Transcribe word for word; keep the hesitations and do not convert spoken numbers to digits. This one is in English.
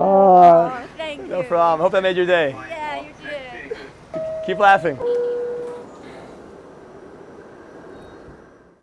Oh, thank you. No problem. Hope that made your day. Yeah, you did. Keep laughing.